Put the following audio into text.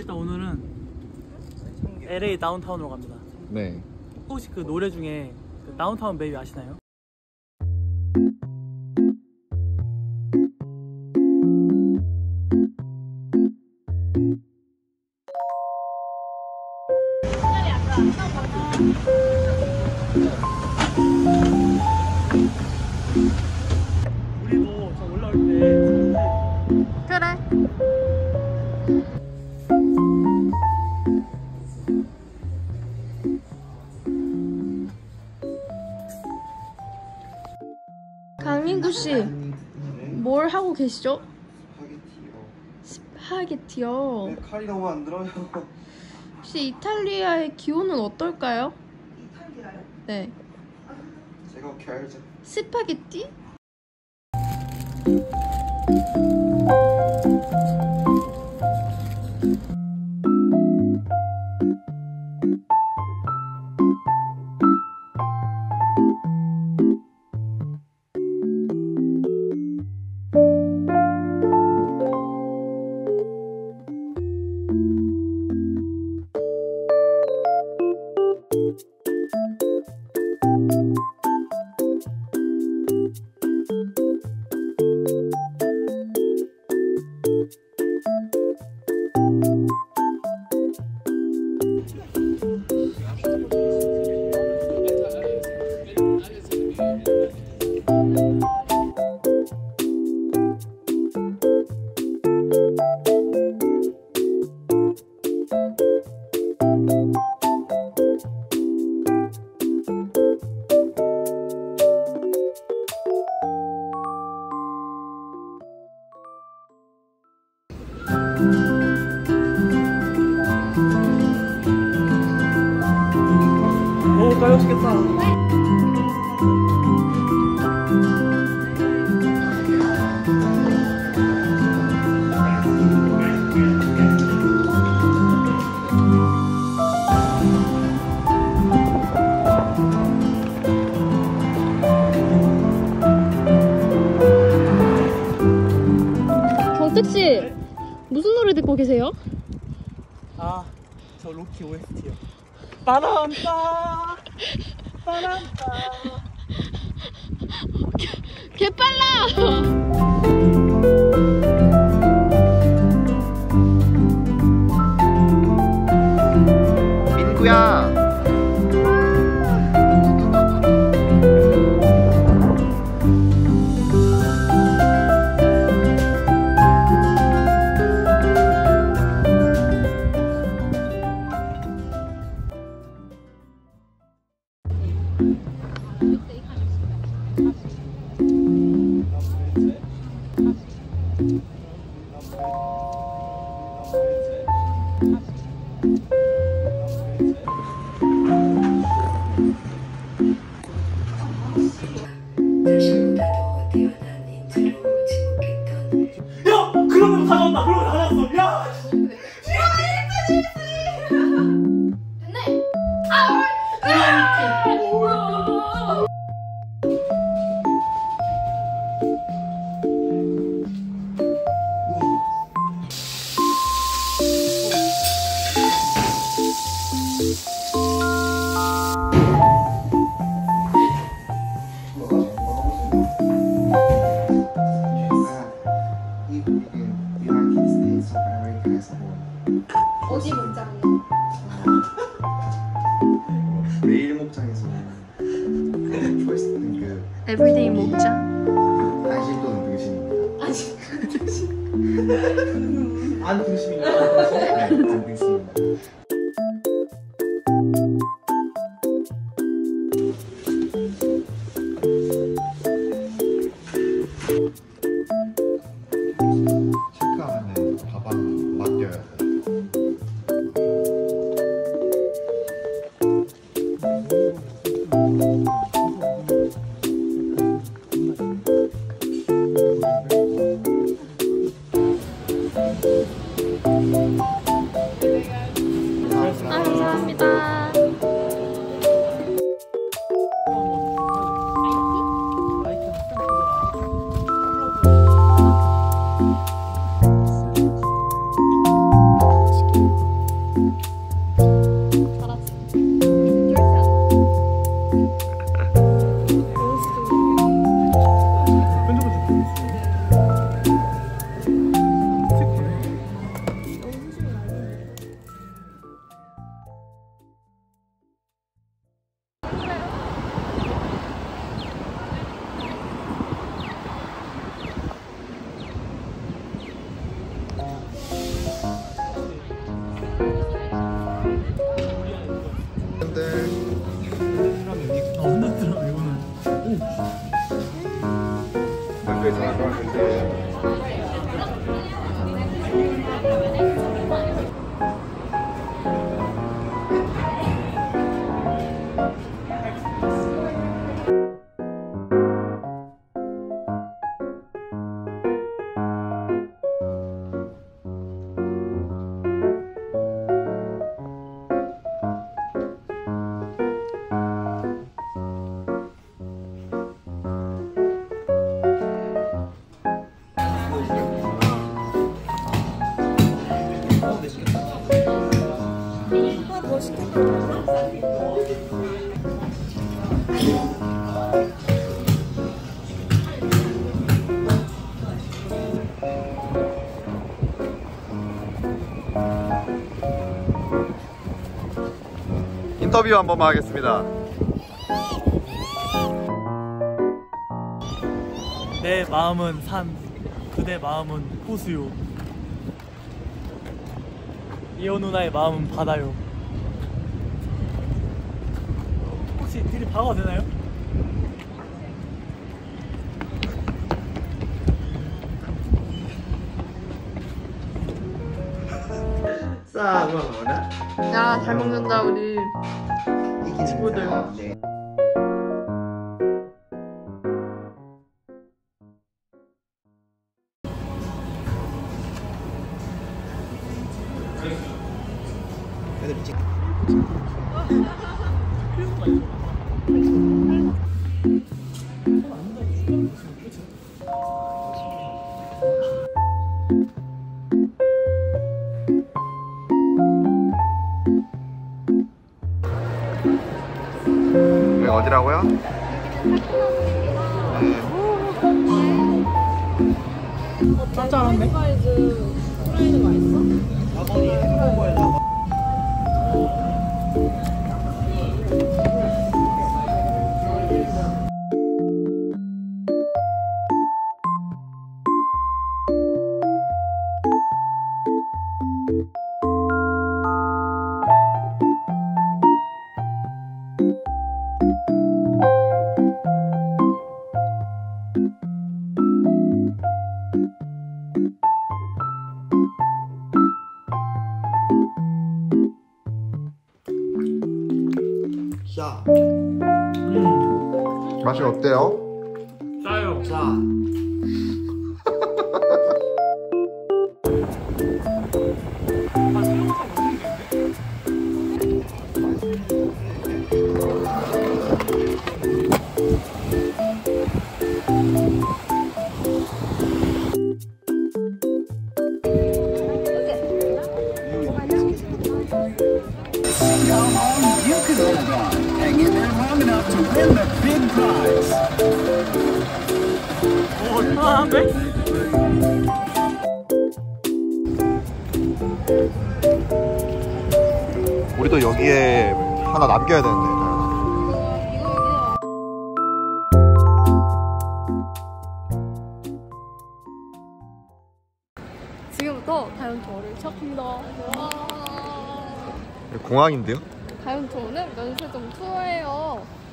일단 오늘은 LA 다운타운으로 갑니다. 네. 혹시 그 노래 중에 그 다운타운 베이비 아시나요? 우리도 저 올라올 때 그래. 강민구 씨, 뭘 하고 계시죠? 스파게티요. 네, 칼이 너무 안 들어요. 혹시 이탈리아의 기온은 어떨까요? 이탈리아요? 네. 제가 어떻게 알죠? 스파게티? 경택씨, 무슨 노래 듣고 계세요? 아, 저 로키 OST요. 빠람빠 빠람빠. 개빨라. 에브리데이 목장? 안심도 안 등심입니다. 안심도 등심? 안 등심입니다. 안 등심입니다. 체크하면 가방 맡겨야 돼. 인터뷰 한 번만 하겠습니다. 내 마음은 산, 그대 마음은 호수요. 이호 누나의 마음은 바다요. 혹시 들이박아도 되나요? 싸, 그거 뭐냐? 야, 잘 먹는다, 우리. 이게 친구들. 어디라고요? 깜짝 놀랐네. 프라이드 맛있어? 아버지 햄버거에다가 맛이 어때요? 짜요. 짜. 우리도 여기에 하나 남겨야 되는데. 지금부터 가연투어를 시작합니다. 공항인데요? 가연투어는 면세점 투어예요.